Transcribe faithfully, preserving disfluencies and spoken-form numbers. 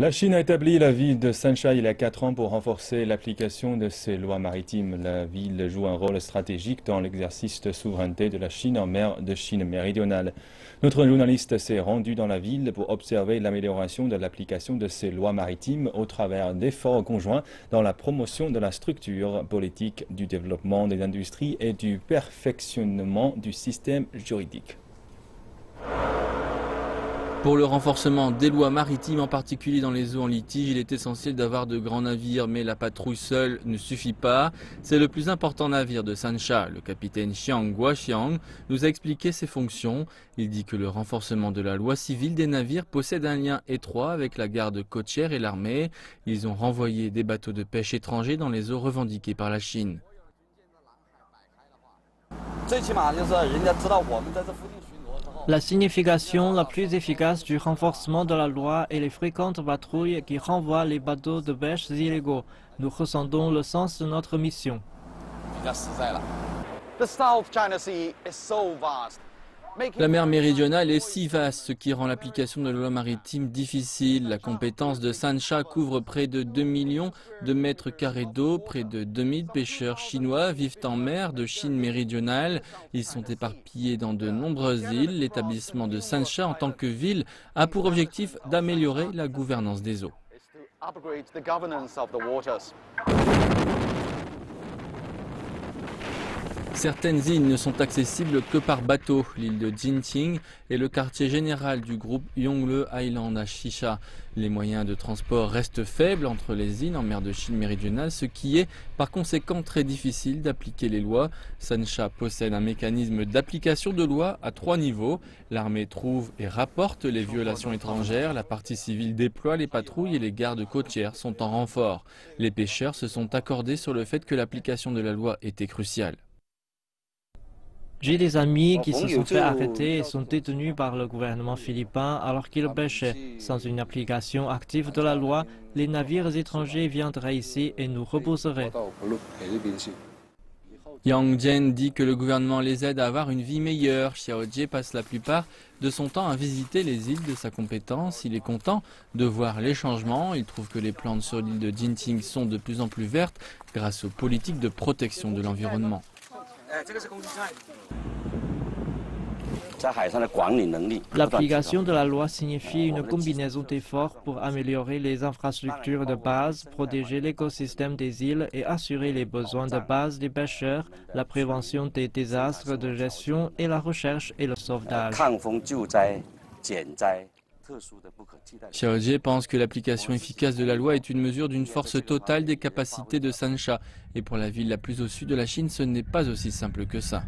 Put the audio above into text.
La Chine a établi la ville de Sansha il y a quatre ans pour renforcer l'application de ses lois maritimes. La ville joue un rôle stratégique dans l'exercice de souveraineté de la Chine en mer de Chine méridionale. Notre journaliste s'est rendu dans la ville pour observer l'amélioration de l'application de ses lois maritimes au travers d'efforts conjoints dans la promotion de la structure politique, du développement des industries et du perfectionnement du système juridique. Pour le renforcement des lois maritimes, en particulier dans les eaux en litige, il est essentiel d'avoir de grands navires, mais la patrouille seule ne suffit pas. C'est le plus important navire de Sansha. Le capitaine Xiang Guoxiang nous a expliqué ses fonctions. Il dit que le renforcement de la loi civile des navires possède un lien étroit avec la garde côtière et l'armée. Ils ont renvoyé des bateaux de pêche étrangers dans les eaux revendiquées par la Chine. La signification la plus efficace du renforcement de la loi est les fréquentes patrouilles qui renvoient les bateaux de pêche illégaux. Nous ressentons le sens de notre mission. La mer méridionale est si vaste, ce qui rend l'application de la loi maritime difficile. La compétence de Sansha couvre près de deux millions de mètres carrés d'eau. Près de deux mille pêcheurs chinois vivent en mer de Chine méridionale. Ils sont éparpillés dans de nombreuses îles. L'établissement de Sansha en tant que ville a pour objectif d'améliorer la gouvernance des eaux. Certaines îles ne sont accessibles que par bateau. L'île de Jinqing est le quartier général du groupe Yongle Island à Xisha. Les moyens de transport restent faibles entre les îles en mer de Chine méridionale, ce qui est par conséquent très difficile d'appliquer les lois. Sansha possède un mécanisme d'application de lois à trois niveaux. L'armée trouve et rapporte les violations étrangères, la partie civile déploie les patrouilles et les gardes côtières sont en renfort. Les pêcheurs se sont accordés sur le fait que l'application de la loi était cruciale. J'ai des amis qui se sont fait arrêter et sont détenus par le gouvernement philippin alors qu'ils pêchaient. Sans une application active de la loi, les navires étrangers viendraient ici et nous repousseraient. Yang Jian dit que le gouvernement les aide à avoir une vie meilleure. Xiao Jie passe la plupart de son temps à visiter les îles de sa compétence. Il est content de voir les changements. Il trouve que les plantes sur l'île de Jinqing sont de plus en plus vertes grâce aux politiques de protection de l'environnement. L'application de la loi signifie une combinaison d'efforts pour améliorer les infrastructures de base, protéger l'écosystème des îles et assurer les besoins de base des pêcheurs, la prévention des désastres de gestion et la recherche et le sauvetage. Xiao Jie pense que l'application efficace de la loi est une mesure d'une force totale des capacités de Sansha. Et pour la ville la plus au sud de la Chine, ce n'est pas aussi simple que ça.